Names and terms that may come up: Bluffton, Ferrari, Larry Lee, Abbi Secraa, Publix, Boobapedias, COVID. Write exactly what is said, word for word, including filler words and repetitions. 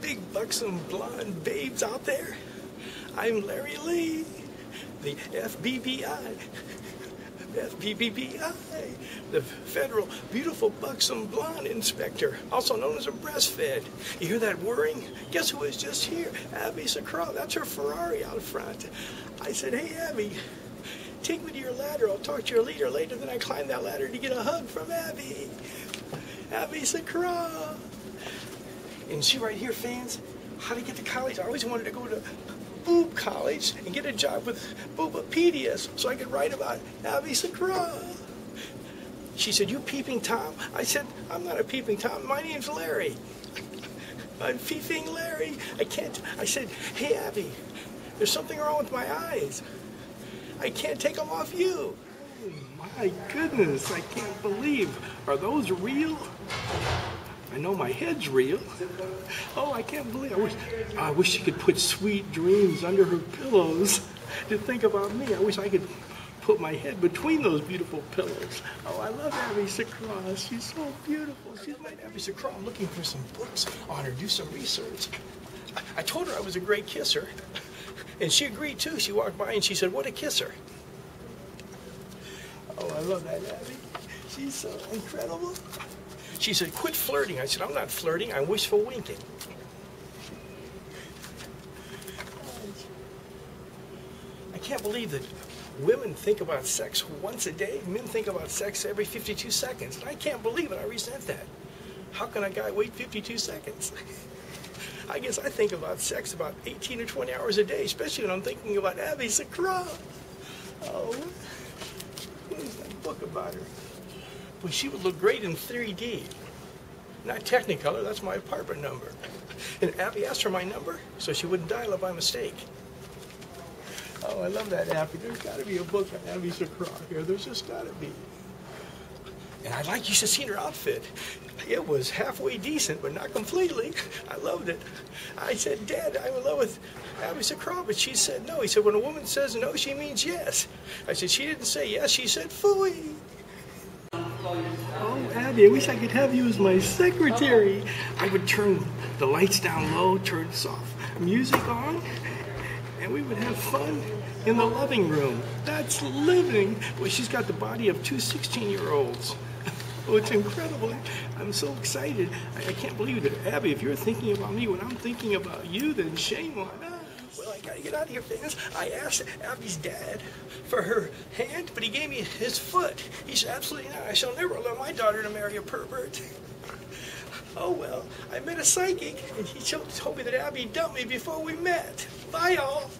big, buxom, blonde babes out there. I'm Larry Lee, the F B B I, F B B B I, the Federal Beautiful Buxom Blonde Inspector, also known as a breastfed. You hear that whirring? Guess who is just here? Abbi Secraa. That's her Ferrari out front. I said, hey, Abbi, take me to your ladder. I'll talk to your leader later. Then I climbed that ladder to get a hug from Abbi. Abbi Secraa. And see right here, fans, how to get to college. I always wanted to go to Boob College and get a job with Boobapedias so I could write about Abbi Secraa. She said, you peeping Tom? I said, I'm not a peeping Tom. My name's Larry. I'm peeping Larry. I can't. I said, hey, Abbi, there's something wrong with my eyes. I can't take them off you. Oh, my goodness. I can't believe. Are those real? I know my head's real. Oh, I can't believe. I wish, I wish she could put sweet dreams under her pillows to think about me. I wish I could put my head between those beautiful pillows. Oh, I love Abbi Secraa. She's so beautiful. She's my Abbi Secraa. I'm looking for some books on her, do some research. I, I told her I was a great kisser, and she agreed too. She walked by and she said, "What a kisser!" Oh, I love that Abbi. She's so incredible. She said, quit flirting. I said, I'm not flirting. I'm wishful winking. I can't believe that women think about sex once a day. Men think about sex every fifty-two seconds. And I can't believe it. I resent that. How can a guy wait fifty-two seconds? I guess I think about sex about eighteen or twenty hours a day, especially when I'm thinking about Abbi Secraa. Oh, what is that book about her? Well, she would look great in three D. Not Technicolor, that's my apartment number. And Abbi asked for my number so she wouldn't dial it by mistake. Oh, I love that, Abbi. There's got to be a book on Abbi Secraa here. There's just got to be. And I'd like you to see her outfit. It was halfway decent, but not completely. I loved it. I said, Dad, I'm in love with Abbi Secraa, but she said no. He said, when a woman says no, she means yes. I said, she didn't say yes, she said phooey. Oh, Abbi, I wish I could have you as my secretary. I would turn the lights down low, turn soft music on, and we would have fun in the living room. That's living. Well, she's got the body of two sixteen-year-olds. Oh, it's incredible. I'm so excited. I, I can't believe it. Abbi, if you're thinking about me when I'm thinking about you, then shame on us. Well, I gotta get out of here, fans. I asked Abbi's dad for her hand, but he gave me his foot. He said, absolutely not. I shall never allow my daughter to marry a pervert. Oh, well, I met a psychic, and he told me that Abbi dumped me before we met. Bye, all.